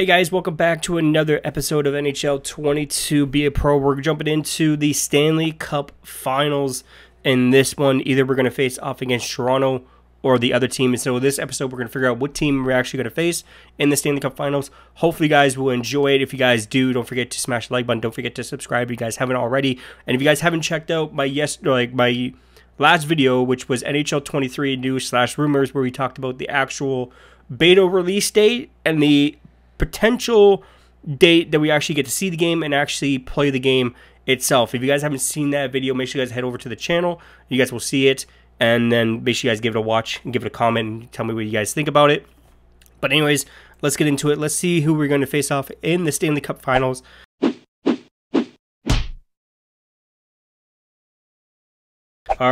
Hey guys, welcome back to another episode of NHL 22 Be a Pro. We're jumping into the Stanley Cup Finals. In this one, either we're going to face off against Toronto or the other team. And so this episode, we're going to figure out what team we're actually going to face in the Stanley Cup Finals. Hopefully, you guys will enjoy it. If you guys do, don't forget to smash the like button. Don't forget to subscribe if you guys haven't already. And if you guys haven't checked out my my last video, which was NHL 23 news/rumors, where we talked about the actual beta release date and the potential date that we actually get to see the game and actually play the game itself. If you guys haven't seen that video, make sure you guys head over to the channel. You guys will see it, and then make sure you guys give it a watch and give it a comment and tell me what you guys think about it. But anyways, let's get into it. Let's see who we're going to face off in the Stanley Cup Finals. All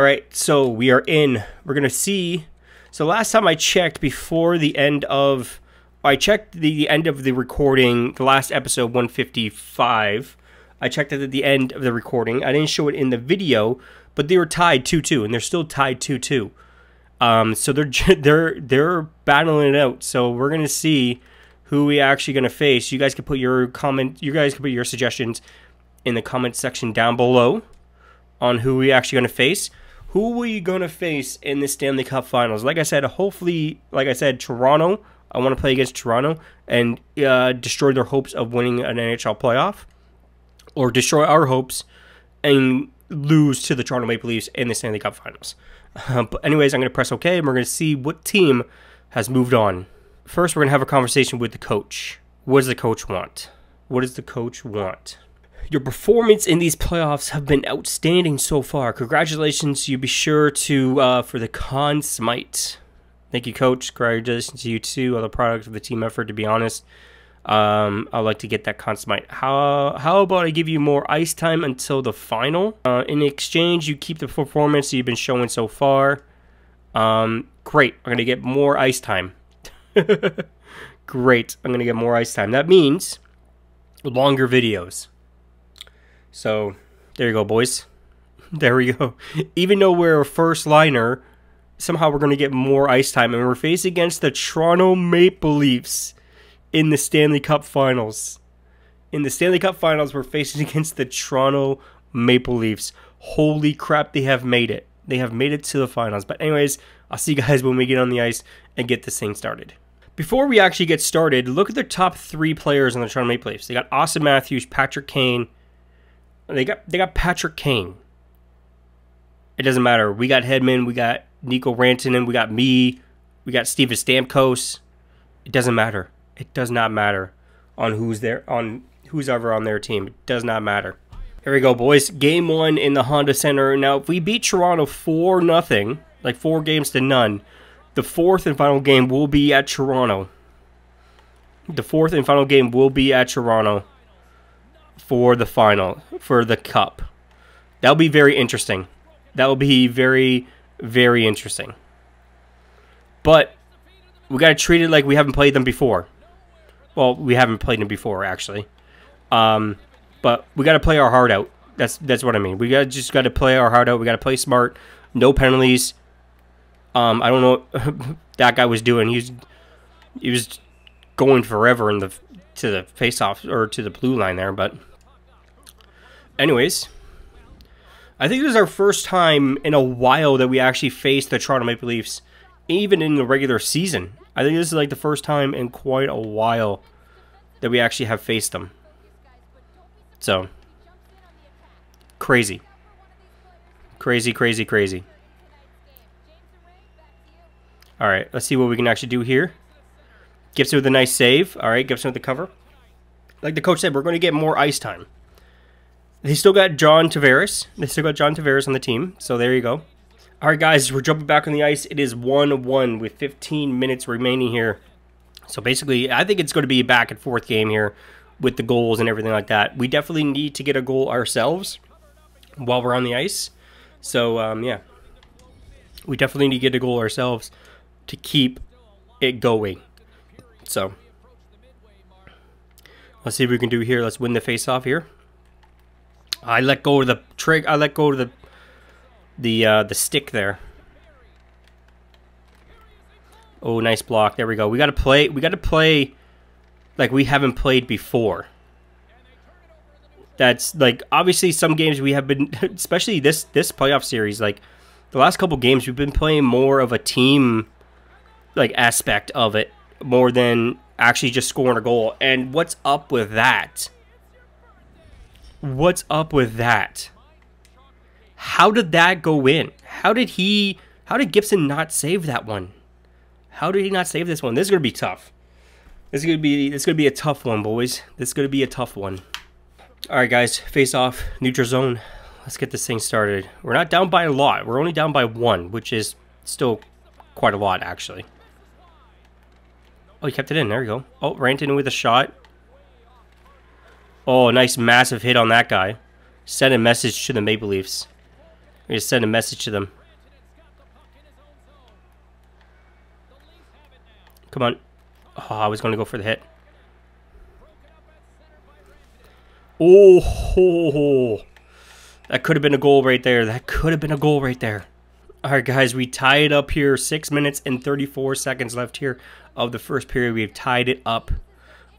right, so we are in. We're going to see. So last time I checked before the end of, I checked the end of the recording, the last episode 155. I checked it at the end of the recording. I didn't show it in the video, but they were tied 2-2, and they're still tied 2-2. So they're battling it out. So we're gonna see who we actually gonna face. You guys can put your comment, you guys can put your suggestions in the comment section down below on who we actually gonna face. Who are you gonna face in the Stanley Cup Finals? Like I said, hopefully, like I said, Toronto. I want to play against Toronto and destroy their hopes of winning an NHL playoff, or destroy our hopes and lose to the Toronto Maple Leafs in the Stanley Cup Finals. But anyways, I'm going to press OK, and we're going to see what team has moved on. First, we're going to have a conversation with the coach. What does the coach want? What does the coach want? Your performance in these playoffs have been outstanding so far. Congratulations. You be sure to, for the Conn Smythe. Thank you, coach. Congratulations to you, too. All the product of the team effort, to be honest. I'd like to get that Conn Smythe. How about I give you more ice time until the final? In exchange, you keep the performance you've been showing so far. Great. I'm going to get more ice time. Great. I'm going to get more ice time. That means longer videos. So there you go, boys. There we go. Even though we're a first liner, somehow we're going to get more ice time. And we're facing against the Toronto Maple Leafs. In the Stanley Cup Finals. In the Stanley Cup Finals, we're facing against the Toronto Maple Leafs. Holy crap, they have made it. They have made it to the finals. But anyways, I'll see you guys when we get on the ice and get this thing started. Before we actually get started, look at their top three players on the Toronto Maple Leafs. They got Auston Matthews, Patrick Kane. They got Patrick Kane. It doesn't matter. We got Hedman. We got Nico Rantanen. We got me. We got Steven Stamkos. It doesn't matter. It does not matter on who's there, on who's ever on their team. It does not matter. Here we go, boys. Game one in the Honda Center. Now, if we beat Toronto 4-0, like 4 games to none, the fourth and final game will be at Toronto. The fourth and final game will be at Toronto for the final, for the cup. That'll be very interesting. That will be very, very interesting. But we got to treat it like we haven't played them before. Well, we haven't played them before, actually. But we got to play our heart out. That's what I mean. We just got to play our heart out. We got to play smart. No penalties. I don't know what that guy was doing. He was going forever in to the face-off, or to the blue line there. But anyways, I think this is our first time in a while that we actually faced the Toronto Maple Leafs, even in the regular season. I think this is like the first time in quite a while that we actually have faced them. So, crazy. Crazy, crazy, crazy. All right, let's see what we can actually do here. Gibson with a nice save. All right, Gibson with the cover. Like the coach said, we're going to get more ice time. They still got John Tavares. They still got John Tavares on the team. So there you go. All right, guys, we're jumping back on the ice. It is 1-1 with 15 minutes remaining here. So basically, I think it's going to be a back-and-forth game here with the goals and everything like that. We definitely need to get a goal ourselves while we're on the ice. So, yeah, we definitely need to get a goal ourselves to keep it going. So let's see what we can do here. Let's win the face-off here. I let go of the trigger. I let go of the stick there. Oh, nice block. There we go. We got to play. We got to play like we haven't played before. That's like, obviously some games we have been, especially this playoff series, like the last couple games we've been playing more of a team like aspect of it more than actually just scoring a goal. And what's up with that? What's up with that? How did that go in? How did Gibson not save that one? How did he not save this one? This is going to be tough. This is going to be a tough one, boys. This is going to be a tough one. All right, guys. Face off. Neutral zone. Let's get this thing started. We're not down by a lot. We're only down by one, which is still quite a lot, actually. Oh, he kept it in. There we go. Oh, Rantanen with a shot. Oh, nice massive hit on that guy. Send a message to the Maple Leafs. We just send a message to them. Come on. Oh, I was going to go for the hit. Oh, that could have been a goal right there. That could have been a goal right there. All right, guys, we tie it up here. 6 minutes and 34 seconds left here of the first period. We've tied it up.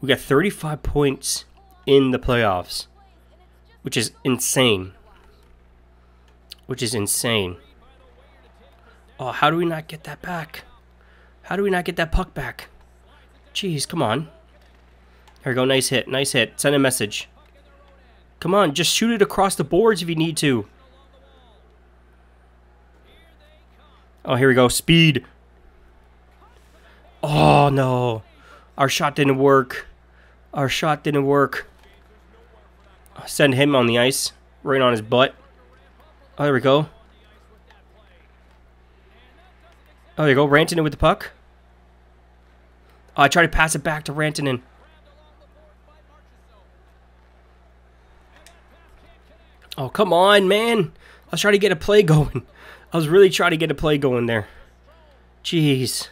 We got 35 points in the playoffs, which is insane. Which is insane. Oh, how do we not get that back? How do we not get that puck back? Jeez, come on. There we go. Nice hit. Nice hit. Send a message. Come on, just shoot it across the boards if you need to. Oh, here we go. Speed. Oh, no. Our shot didn't work. Our shot didn't work. Send him on the ice. Right on his butt. Oh, there we go. Oh, there you go. Rantanen with the puck. Oh, I try to pass it back to Rantanen. Oh, come on, man. I was trying to get a play going. I was really trying to get a play going there. Jeez.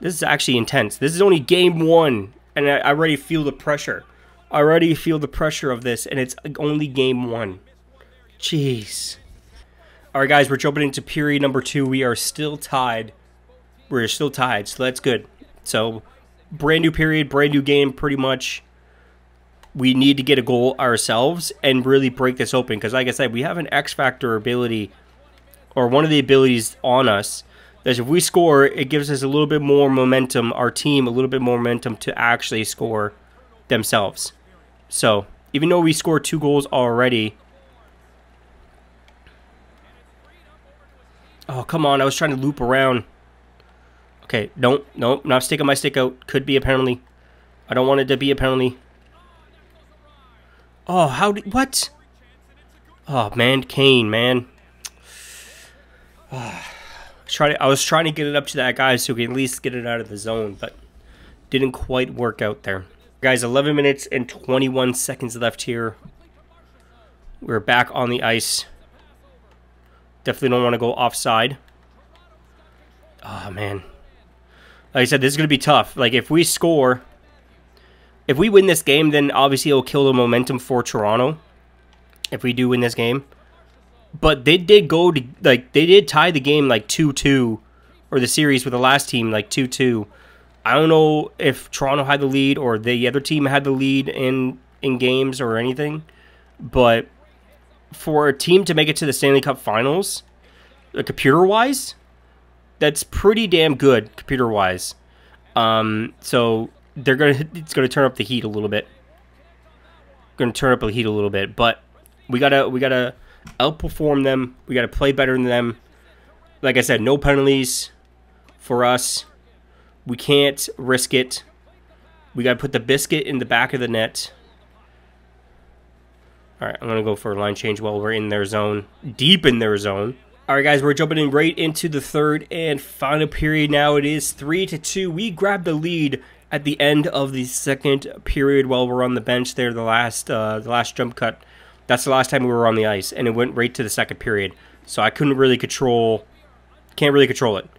This is actually intense. This is only game one, and I already feel the pressure. I already feel the pressure of this, and it's only game one. Jeez. All right, guys, we're jumping into period number two. We are still tied. We're still tied, so that's good. So, brand new period, brand new game, pretty much. We need to get a goal ourselves and really break this open. Because like I said, we have an X factor ability, or one of the abilities on us, that if we score, it gives us a little bit more momentum, our team a little bit more momentum to actually score themselves. So even though we scored two goals already. Oh, come on. I was trying to loop around. Okay, don't. Not sticking my stick out. Could be a penalty. I don't want it to be a penalty. Oh, how did... What? Oh, man. Kane, man. Oh, I was trying to get it up to that guy so we can at least get it out of the zone, but didn't quite work out there. Guys, 11 minutes and 21 seconds left here. We're back on the ice. Definitely don't want to go offside. Oh, man. Like I said, this is going to be tough. Like, if we score... If we win this game, then obviously it'll kill the momentum for Toronto. If we do win this game. But they did go to, like, they did tie the game, like, 2-2. Or the series with the last team, like, 2-2. I don't know if Toronto had the lead or the other team had the lead in games or anything. But for a team to make it to the Stanley Cup Finals, like, computer-wise, that's pretty damn good, computer-wise. So... it's gonna turn up the heat a little bit. But we gotta outperform them. We gotta play better than them. Like I said, no penalties for us. We can't risk it. We gotta put the biscuit in the back of the net. All right, I'm gonna go for a line change while we're in their zone, deep in their zone. All right, guys, we're jumping in right into the third and final period now. It is 3-2. We grabbed the lead at the end of the second period while we're on the bench there, the last jump cut. That's the last time we were on the ice, and it went right to the second period. So I can't really control it.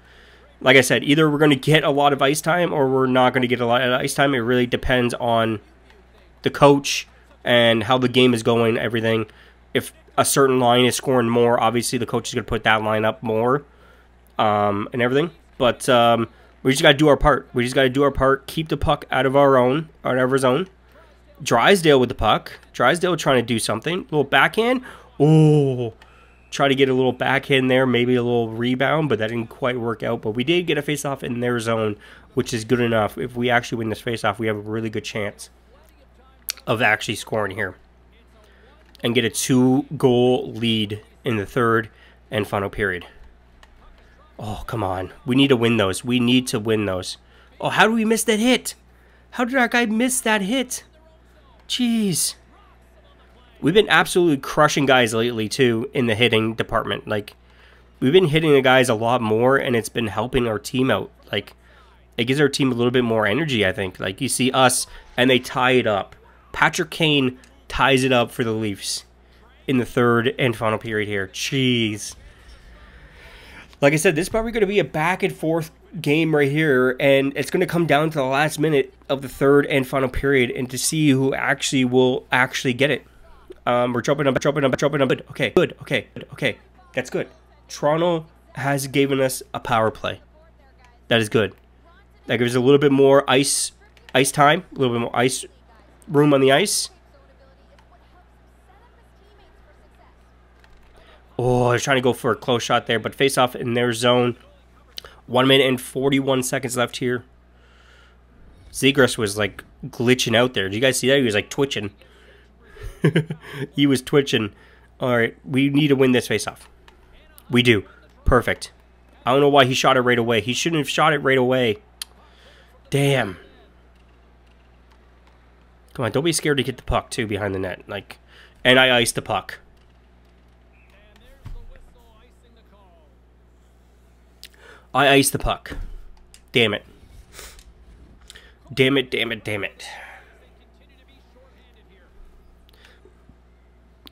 Like I said, either we're going to get a lot of ice time or we're not going to get a lot of ice time. It really depends on the coach and how the game is going, everything. If a certain line is scoring more, obviously the coach is going to put that line up more and everything. But We just got to do our part. We just got to do our part. Keep the puck out of our zone. Drysdale with the puck. Drysdale trying to do something. A little backhand. Oh, try to get a little backhand there. Maybe a little rebound, but that didn't quite work out. But we did get a faceoff in their zone, which is good enough. If we actually win this faceoff, we have a really good chance of actually scoring here and get a 2-goal lead in the third and final period. Oh, come on. We need to win those. We need to win those. Oh, how did we miss that hit? How did our guy miss that hit? Jeez. We've been absolutely crushing guys lately, too, in the hitting department. Like, we've been hitting the guys a lot more, and it's been helping our team out. Like, it gives our team a little bit more energy, I think. Like, you see us, and they tie it up. Patrick Kane ties it up for the Leafs in the third and final period here. Jeez. Like I said, this is probably going to be a back-and-forth game right here, and it's going to come down to the last minute of the third and final period and to see who actually will actually get it. We're jumping up. Okay. That's good. Toronto has given us a power play. That is good. That gives us a little bit more ice time, a little bit more ice room on the ice. Oh, they're trying to go for a close shot there, but face off in their zone. 1 minute and 41 seconds left here. Zegras was like glitching out there. Did you guys see that? He was like twitching. He was twitching. All right, we need to win this face off. We do. Perfect. I don't know why he shot it right away. He shouldn't have shot it right away. Damn. Come on, don't be scared to get the puck too behind the net. Like, and I iced the puck. I iced the puck. Damn it. Damn it, damn it, damn it.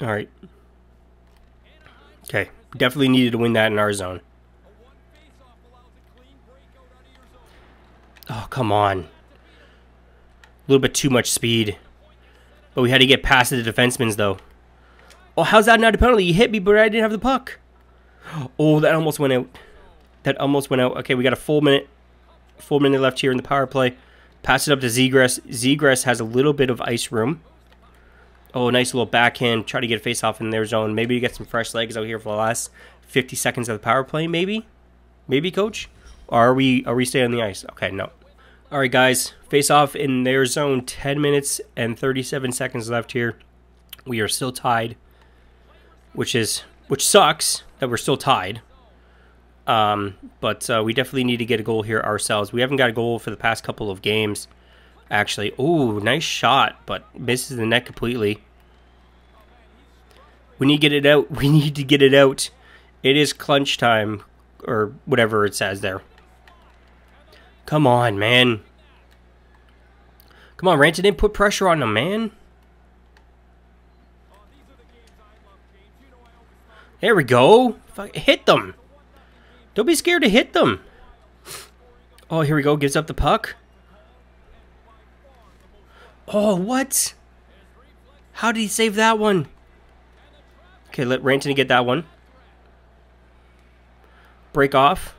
Alright. Okay. Definitely needed to win that in our zone. Oh, come on. A little bit too much speed. But we had to get past the defensemen, though. Oh, how's that not a penalty? You hit me, but I didn't have the puck. Oh, that almost went out. That almost went out. Okay, we got a full minute left here in the power play. Pass it up to Zegras. Zegras has a little bit of ice room. Oh, nice little backhand. Try to get a face-off in their zone. Maybe you get some fresh legs out here for the last 50 seconds of the power play, maybe? Maybe, coach? Or are we staying on the ice? Okay, no. All right, guys. Face-off in their zone. 10 minutes and 37 seconds left here. We are still tied, which sucks that we're still tied. But we definitely need to get a goal here ourselves. We haven't got a goal for the past couple of games, actually. Ooh, nice shot, but misses the net completely. We need to get it out. We need to get it out. It is clutch time, or whatever it says there. Come on, man. Come on, Rantanen, put pressure on him, man. There we go. Hit them. Don't be scared to hit them. Oh, here we go. Gives up the puck. Oh, what? How did he save that one? Okay, let Rantanen get that one. Break off.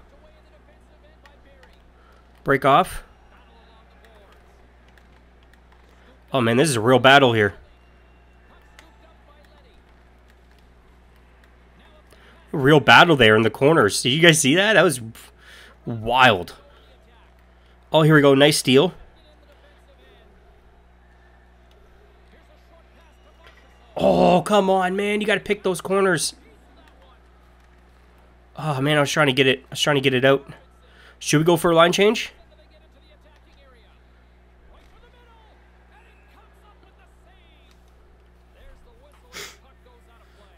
Break off. Oh, man, this is a real battle here. Real battle there in the corners. Did you guys see that? That was wild. Oh, here we go. Nice steal. Oh, come on, man. You got to pick those corners. Oh, man, I was trying to get it. I was trying to get it out. Should we go for a line change?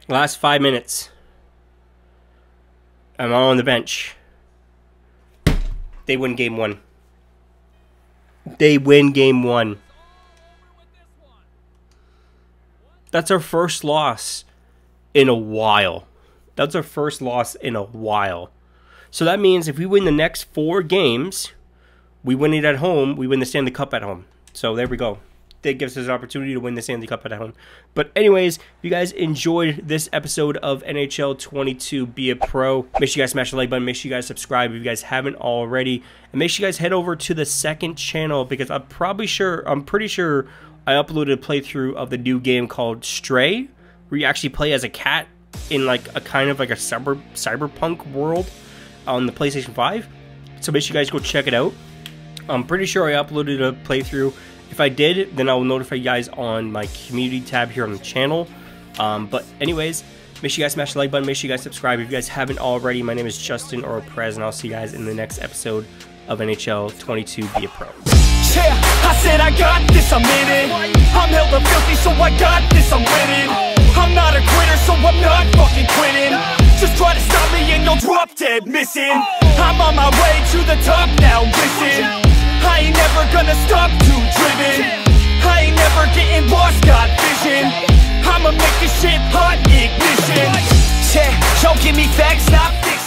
Last 5 minutes. I'm on the bench. They win game one. They win game one. That's our first loss in a while. That's our first loss in a while. So that means if we win the next 4 games, we win it at home, we win the Stanley Cup at home. So there we go. that gives us an opportunity to win the Stanley Cup at home. But anyways, if you guys enjoyed this episode of NHL 22 Be a Pro, make sure you guys smash the like button, make sure you guys subscribe if you guys haven't already, and make sure you guys head over to the second channel, because I'm pretty sure I uploaded a playthrough of the new game called Stray, where you actually play as a cat in like a kind of like a cyberpunk world on the PlayStation 5. So make sure you guys go check it out. I'm pretty sure I uploaded a playthrough. If I did, then I will notify you guys on my community tab here on the channel. But anyways, make sure you guys smash the like button. Make sure you guys subscribe if you guys haven't already. My name is Justin Oroprez, and I'll see you guys in the next episode of NHL 22 Be a Pro. Yeah, I said I got this, I'm in it. I'm held up filthy, so I got this, I'm winning. I'm not a quitter, so I'm not fucking quitting. Just try to stop me and you'll drop dead missing. I'm on my way to the top now, listen. I ain't never gonna stop, too driven. I ain't never getting lost, got vision. I'ma make this shit hot, ignition. Yeah, don't give me facts, not fiction.